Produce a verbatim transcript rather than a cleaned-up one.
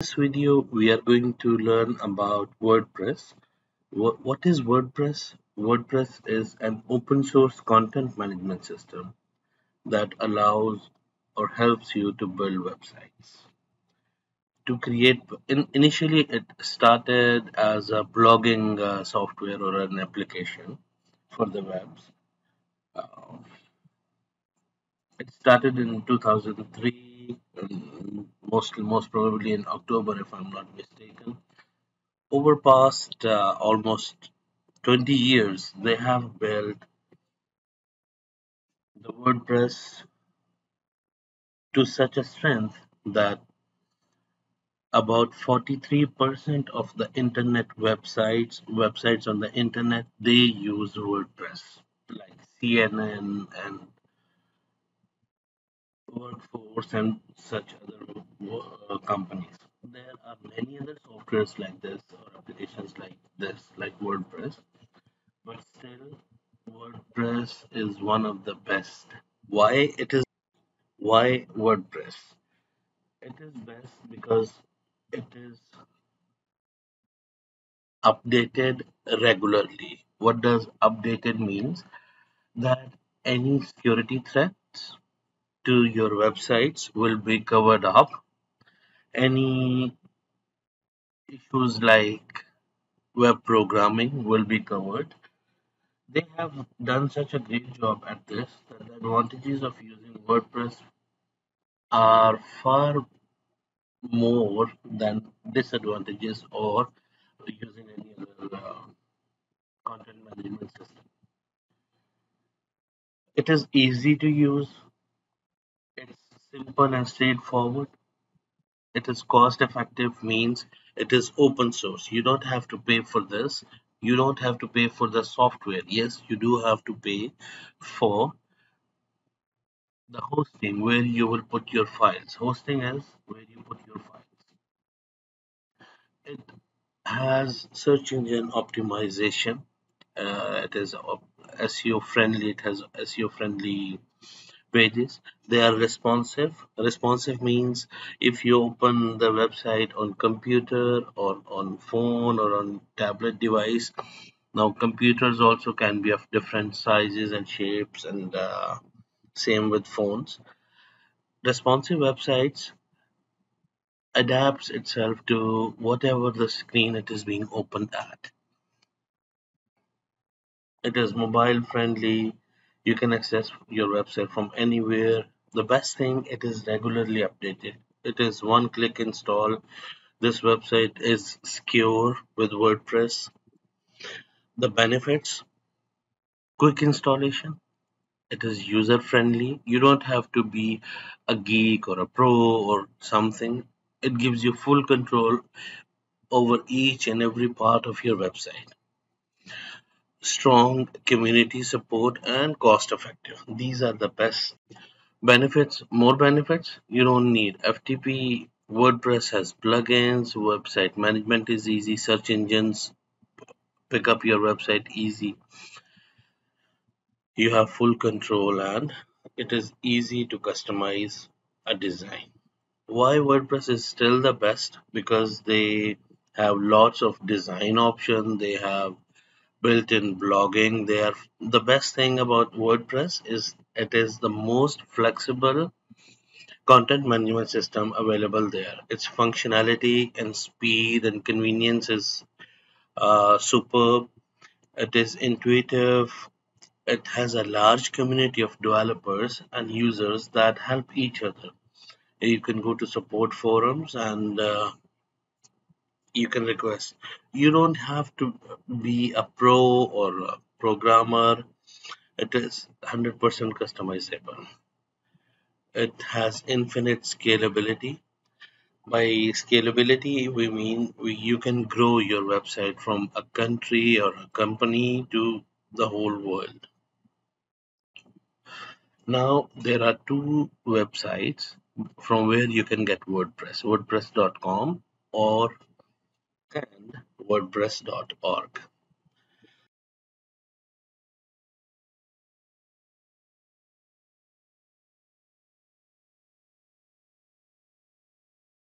In this video, we are going to learn about WordPress. What is WordPress? WordPress is an open source content management system that allows or helps you to build websites. To create, in, initially it started as a blogging uh, software or an application for the webs. Uh, it started in two thousand three. Um, Most, most probably in October, if I'm not mistaken. Over past uh, almost twenty years, they have built the WordPress to such a strength that about forty-three percent of the internet websites, websites on the internet, they use WordPress, like C N N and Workforce and such other uh, companies. There are many other softwares like this or applications like this, like WordPress, but still WordPress is one of the best. Why it is? Why WordPress? It is best because it is updated regularly. What does updated means? That any security threats to your websites will be covered up. Any issues like web programming will be covered. They have done such a great job at this that the advantages of using WordPress are far more than disadvantages or using any other uh, content management system. It is easy to use. Simple and straightforward. It is cost effective, means it is open source. You don't have to pay for this. You don't have to pay for the software. Yes, you do have to pay for the hosting where you will put your files. Hosting is where you put your files. It has search engine optimization. Uh, it is S E O friendly. It has S E O friendly pages. They are responsive. Responsive means if you open the website on computer or on phone or on tablet device. Now computers also can be of different sizes and shapes, and uh, same with phones. Responsive websites adapts itself to whatever the screen it is being opened at. It is mobile friendly. You can access your website from anywhere. The best thing, it is regularly updated. It is one click install. This website is secure with WordPress. The benefits, quick installation. It is user friendly. You don't have to be a geek or a pro or something. It gives you full control over each and every part of your website. Strong community support and cost effective. These are the best benefits. More benefits you don't need. F T P. WordPress has plugins. Website management is easy. Search engines pick up your website easy. You have full control and it is easy to customize a design. Why WordPress is still the best? Because they have lots of design options. They have built-in blogging. They are the best thing about WordPress is it is the most flexible content management system available there. Its functionality and speed and convenience is uh, superb. It is intuitive. It has a large community of developers and users that help each other. You can go to support forums and uh, you can request. You don't have to be a pro or a programmer. It is one hundred percent customizable. It has infinite scalability. By scalability, we mean we, you can grow your website from a country or a company to the whole world. Now, there are two websites from where you can get WordPress, wordpress dot com or and wordpress dot org.